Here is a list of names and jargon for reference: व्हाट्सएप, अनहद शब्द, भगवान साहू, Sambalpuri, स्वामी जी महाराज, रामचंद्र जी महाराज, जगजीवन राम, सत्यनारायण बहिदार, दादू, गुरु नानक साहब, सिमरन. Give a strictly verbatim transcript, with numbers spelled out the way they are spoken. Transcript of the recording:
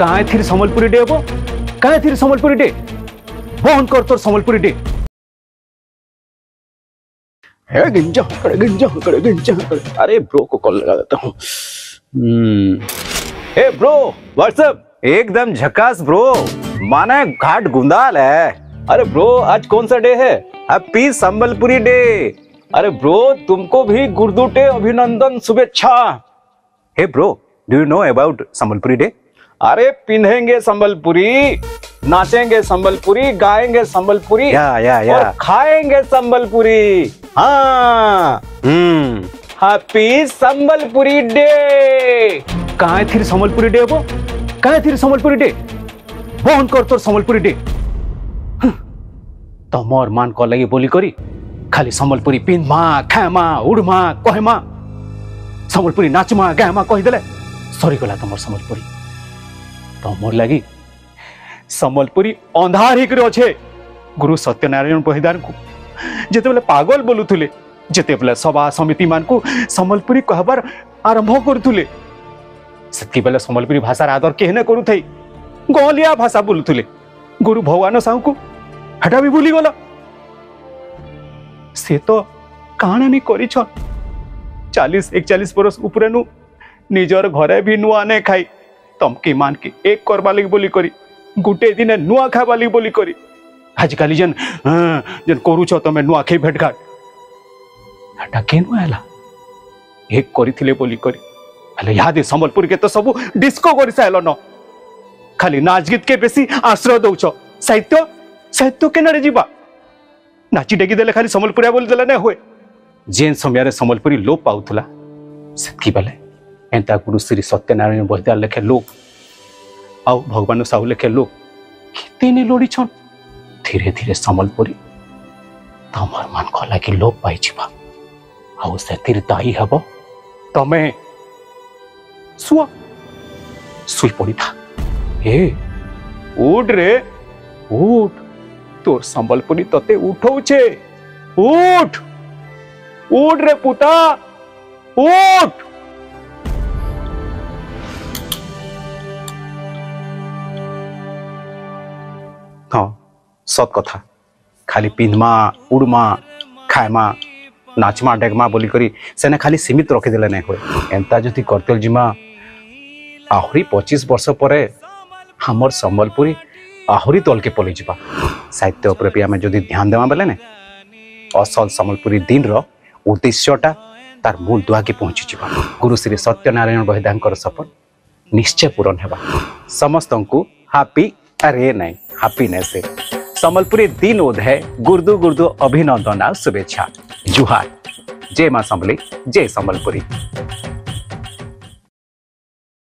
कहाँ थी संबलपुरी डे अब कहाँ थी संबलपुरी डे बहन कर तोर संबलपुरी डे है गिंजा हकड़े गिंजा हकड़े गिंजा हकड़े। अरे ब्रो को कॉल लगा देता हूँ। हे ब्रो व्हाट्सएप एकदम झकास ब्रो माना घाट गुंदाल है। अरे ब्रो आज कौन सा डे है? Happy Sambalpuri day. अरे ब्रो तुमको भी गुरदुटे अभिनंदन शुभेच्छा। Hey bro do you know about Sambalpuri day? अरे पिन्हेंगे संबलपुरी, नाचेंगे संबलपुरी, गाएंगे संबलपुरी, या, या, या। और खाएंगे संबलपुरी। हाँ हम्म हैप्पी संबलपुरी डे। कहाँ थी संबलपुरी डे अब कहाँ थी संबलपुरी डे बहन कर तोर संबलपुरी डे तम और मान को लगे बोली करी खाली संबलपुरी पिन्धमा खाएमा उड़मा कहमा संबलपुरी नाचमा गाएमा कहीदेले सरीगला तुम संबलपुरी तम तो लगी संबलपुरी अंधार होकर अच्छे। गुरु सत्यनारायण बहिदार को जेते बेले पागल बोलुले जेते बेले सभा समिति मान को संबलपुरी कहबार आरंभ करुले से बेले संबलपुरी भाषार आदर केहने करू थे गलिया भाषा बोलुले। गुरु भगवान साहू को हटा भी भूली गला से तो काना नहीं करी चालीस एकचालीस बरस ऊपर नु निजर घरे भी नुआ नहीं खाई तमके मान के एक करवा लगी बोली करी गुटे दिन नुआ खावा लगी बोली करी आजिकाली जन जन करूच तमें नुआखे भेटघाट हटा के नुआला एक करी बोली करी हेले याद संबलपुर के तो सब डिस्को कर साल न खाली नाचगीत के बेसी आश्रय दौच साहित्य साहित्य केनारे जीवा नाची डेगी देले खाली संबलपुरिया बोली देले ना हुए जेन समय संबलपुरी लोप पाउला से बेले एंता गुरु श्री सत्यनारायण बर्दाल लेखे लोक आ भगवान साहू लेखे लोक कितने लोड़ी छन धीरे धीरे संबलपुरी तमर मान को लगी लोप पाई आउ से दायी हे तमें सुआ सुई पड़ी था ए उठ रे उठ तोर संबलपुरी तते उठौछे उठ उठ रे पुता उठ। हाँ सत कथा खाली पिंधमा उड़मा खाएमा नाचमा डेगमा बोली करी सेने खाली सीमित रखीदेले नहीं हुए एंता जदि करतेल जिमा आहरी पच्चीस वर्ष पर हमर संबलपुरी आहरी तल के पलि जावा साहित्य उपरे भी आमे जदि ध्यान देवा बेले ने असल संबलपुरी दिन रो उद्देश्यटा तार मूल दुआ के पहुँची जावा। गुरु श्री सत्यनारायण बहिदांकर सपन निश्चय पूरण हेबा। समस्तंकु हैप्पी अरे नहीं हैप्पीनेस डे संबलपुरी दिन उदय गुर्दु गुर्दु अभिनंदन शुभेच्छा जुहार जय माँ संबली जय संबलपुरी।